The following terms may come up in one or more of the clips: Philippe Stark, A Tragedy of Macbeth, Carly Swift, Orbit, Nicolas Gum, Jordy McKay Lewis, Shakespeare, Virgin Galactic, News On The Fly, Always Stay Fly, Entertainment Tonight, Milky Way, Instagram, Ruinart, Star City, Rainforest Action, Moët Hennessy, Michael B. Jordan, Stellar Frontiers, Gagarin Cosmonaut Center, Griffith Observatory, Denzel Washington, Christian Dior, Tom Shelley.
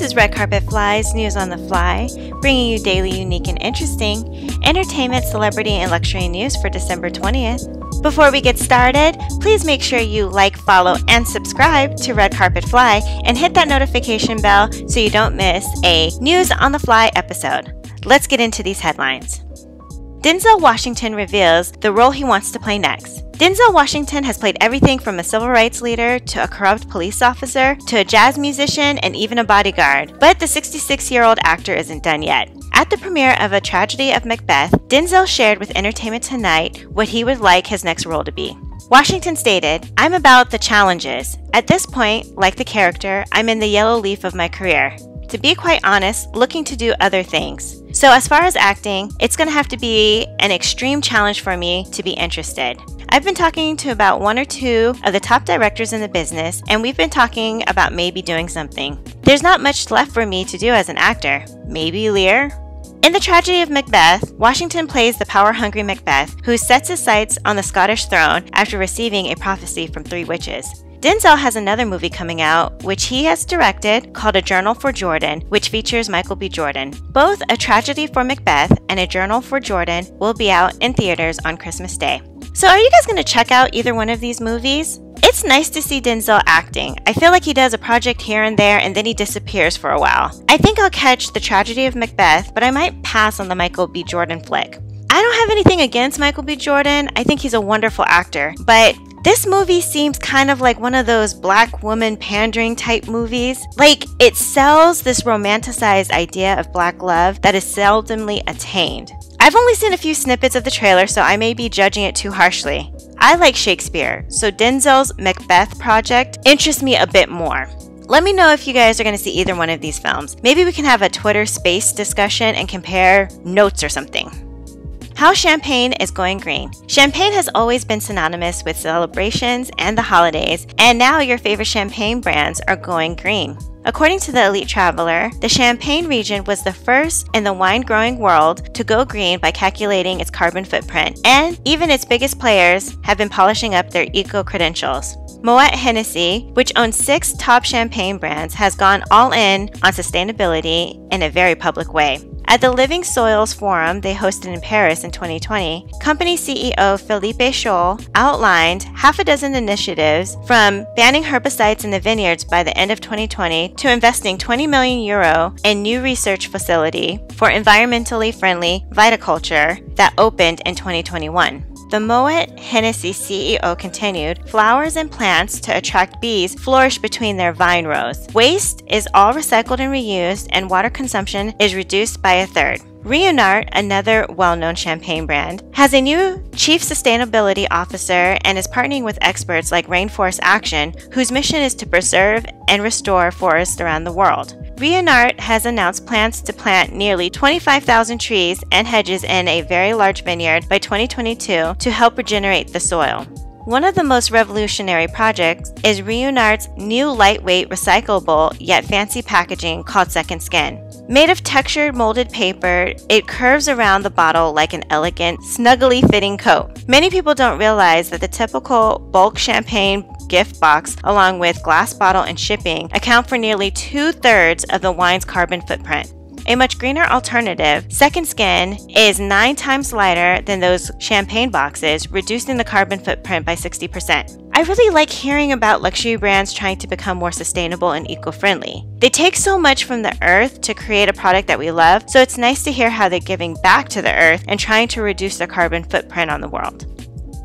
This is Red Carpet Fly's News on the Fly, bringing you daily unique and interesting entertainment, celebrity, and luxury news for December 20th. Before we get started, please make sure you like, follow, and subscribe to Red Carpet Fly and hit that notification bell so you don't miss a News on the Fly episode. Let's get into these headlines. Denzel Washington reveals the role he wants to play next. Denzel Washington has played everything from a civil rights leader to a corrupt police officer to a jazz musician and even a bodyguard, but the 66-year-old actor isn't done yet. At the premiere of A Tragedy of Macbeth, Denzel shared with Entertainment Tonight what he would like his next role to be. Washington stated, "I'm about the challenges. At this point, like the character, I'm in the yellow leaf of my career. To be quite honest, looking to do other things. So as far as acting, it's going to have to be an extreme challenge for me to be interested. I've been talking to about one or two of the top directors in the business, and we've been talking about maybe doing something. There's not much left for me to do as an actor. Maybe Lear?" In The Tragedy of Macbeth, Washington plays the power-hungry Macbeth, who sets his sights on the Scottish throne after receiving a prophecy from three witches. Denzel has another movie coming out, which he has directed, called A Journal for Jordan, which features Michael B. Jordan. Both A Tragedy for Macbeth and A Journal for Jordan will be out in theaters on Christmas Day. So are you guys going to check out either one of these movies? It's nice to see Denzel acting. I feel like he does a project here and there and then he disappears for a while. I think I'll catch The Tragedy of Macbeth, but I might pass on the Michael B. Jordan flick. I don't have anything against Michael B. Jordan. I think he's a wonderful actor, but this movie seems kind of like one of those black woman pandering type movies. Like, it sells this romanticized idea of black love that is seldomly attained. I've only seen a few snippets of the trailer, so I may be judging it too harshly. I like Shakespeare, so Denzel's Macbeth project interests me a bit more. Let me know if you guys are going to see either one of these films. Maybe we can have a Twitter space discussion and compare notes or something. How champagne is going green. Champagne has always been synonymous with celebrations and the holidays, and now your favorite champagne brands are going green. According to the Elite Traveler, the Champagne region was the first in the wine-growing world to go green by calculating its carbon footprint, and even its biggest players have been polishing up their eco-credentials. Moët Hennessy, which owns 6 top champagne brands, has gone all in on sustainability in a very public way. At the Living Soils Forum they hosted in Paris in 2020, company CEO Philippe Scholl outlined half a dozen initiatives, from banning herbicides in the vineyards by the end of 2020 to investing €20 million in new research facility for environmentally friendly viticulture that opened in 2021. The Moët Hennessy CEO continued, "Flowers and plants to attract bees flourish between their vine rows. Waste is all recycled and reused, and water consumption is reduced by a third." Ruinart, another well-known champagne brand, has a new chief sustainability officer and is partnering with experts like Rainforest Action, whose mission is to preserve and restore forests around the world. Ruinart has announced plans to plant nearly 25,000 trees and hedges in a very large vineyard by 2022 to help regenerate the soil. One of the most revolutionary projects is Ruinart's new lightweight, recyclable, yet fancy packaging called Second Skin. Made of textured molded paper, it curves around the bottle like an elegant, snugly fitting coat. Many people don't realize that the typical bulk champagne gift box, along with glass bottle and shipping, account for nearly 2/3 of the wine's carbon footprint. A much greener alternative, Second Skin is 9 times lighter than those champagne boxes, reducing the carbon footprint by 60%. I really like hearing about luxury brands trying to become more sustainable and eco-friendly. They take so much from the earth to create a product that we love, so it's nice to hear how they're giving back to the earth and trying to reduce their carbon footprint on the world.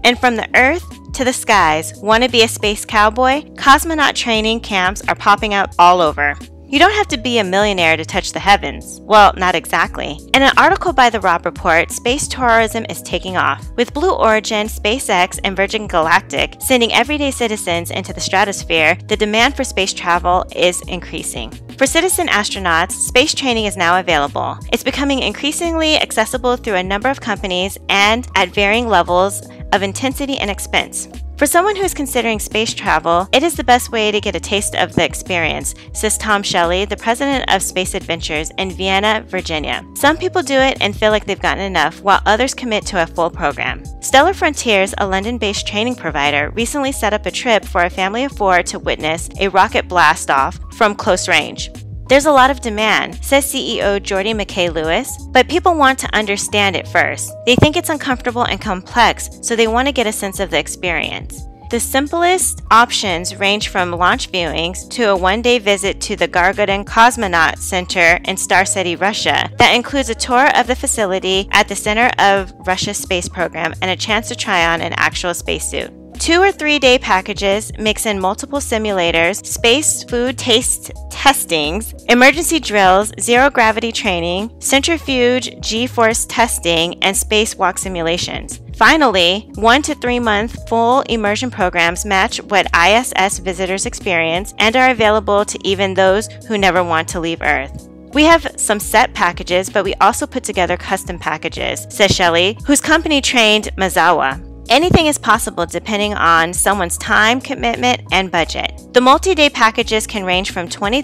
And from the earth to the skies, want to be a space cowboy? Cosmonaut training camps are popping out all over. You don't have to be a millionaire to touch the heavens. Well, not exactly. In an article by The Rob Report, space tourism is taking off, with Blue Origin, SpaceX, and Virgin Galactic sending everyday citizens into the stratosphere. The demand for space travel is increasing. For citizen astronauts, space training is now available. It's becoming increasingly accessible through a number of companies and at varying levels of intensity and expense. For someone who is considering space travel, it is the best way to get a taste of the experience, says Tom Shelley, the president of Space Adventures in Vienna, Virginia. Some people do it and feel like they've gotten enough, while others commit to a full program. Stellar Frontiers, a London-based training provider, recently set up a trip for a family of 4 to witness a rocket blast-off from close range. There's a lot of demand, says CEO Jordy McKay Lewis, but people want to understand it first. They think it's uncomfortable and complex, so they want to get a sense of the experience. The simplest options range from launch viewings to a one-day visit to the Gagarin Cosmonaut Center in Star City, Russia, that includes a tour of the facility at the center of Russia's space program and a chance to try on an actual spacesuit. 2 or 3 day packages mix in multiple simulators, space food taste testings, emergency drills, zero gravity training, centrifuge G-force testing, and spacewalk simulations. Finally, 1 to 3 month full immersion programs match what ISS visitors experience and are available to even those who never want to leave Earth. We have some set packages, but we also put together custom packages, says Shelley, whose company trained Mazawa. Anything is possible depending on someone's time, commitment, and budget. The multi-day packages can range from $20,000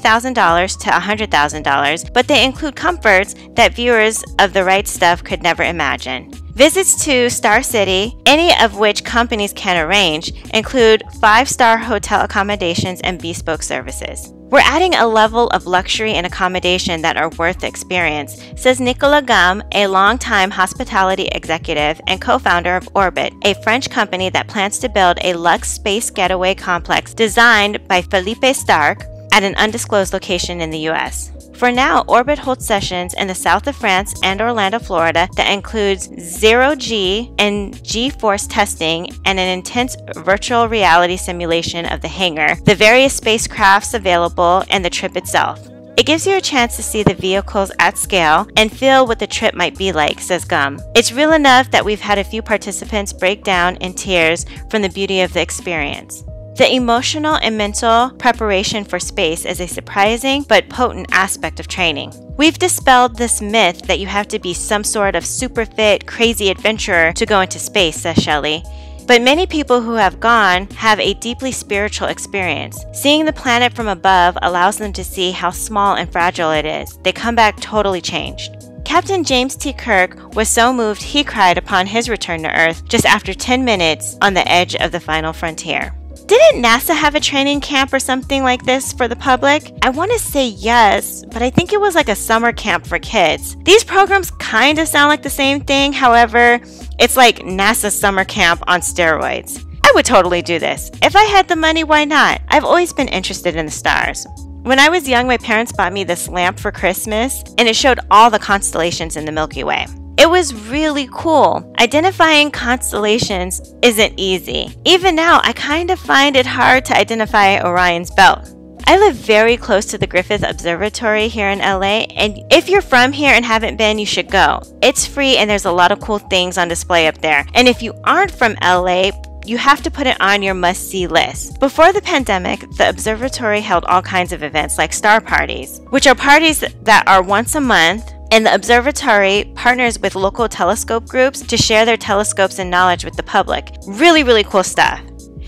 to $100,000, but they include comforts that viewers of The Right Stuff could never imagine. Visits to Star City, any of which companies can arrange, include 5-star hotel accommodations and bespoke services. We're adding a level of luxury and accommodation that are worth the experience, says Nicolas Gum, a longtime hospitality executive and co-founder of Orbit, a French company that plans to build a luxe space getaway complex designed by Philippe Stark at an undisclosed location in the US. For now, Orbit holds sessions in the south of France and Orlando, Florida that includes zero-G and G-force testing and an intense virtual reality simulation of the hangar, the various spacecrafts available, and the trip itself. It gives you a chance to see the vehicles at scale and feel what the trip might be like, says Gum. It's real enough that we've had a few participants break down in tears from the beauty of the experience. The emotional and mental preparation for space is a surprising but potent aspect of training. We've dispelled this myth that you have to be some sort of super fit, crazy adventurer to go into space, says Shelley. But many people who have gone have a deeply spiritual experience. Seeing the planet from above allows them to see how small and fragile it is. They come back totally changed. Captain James T. Kirk was so moved he cried upon his return to Earth just after 10 minutes on the edge of the final frontier. Didn't NASA have a training camp or something like this for the public? I want to say yes, but I think it was like a summer camp for kids. These programs kind of sound like the same thing, however, it's like NASA's summer camp on steroids. I would totally do this. If I had the money, why not? I've always been interested in the stars. When I was young, my parents bought me this lamp for Christmas, and it showed all the constellations in the Milky Way. It was really cool. Identifying constellations isn't easy. Even now, I kind of find it hard to identify Orion's Belt. I live very close to the Griffith Observatory here in LA, and if you're from here and haven't been, you should go. It's free and there's a lot of cool things on display up there. And if you aren't from LA, you have to put it on your must-see list. Before the pandemic, the observatory held all kinds of events like star parties, which are parties that are once a month, and the observatory partners with local telescope groups to share their telescopes and knowledge with the public. Really, really cool stuff.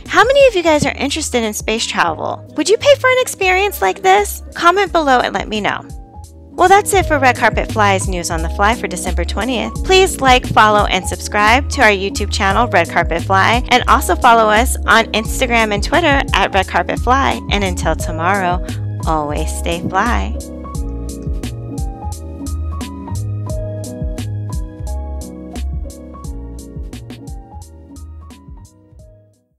How many of you guys are interested in space travel? Would you pay for an experience like this? Comment below and let me know. Well, that's it for Red Carpet Fly's News on the Fly for December 20th. Please like, follow, and subscribe to our YouTube channel, Red Carpet Fly, and also follow us on Instagram and Twitter at Red Carpet Fly. And until tomorrow, always stay fly.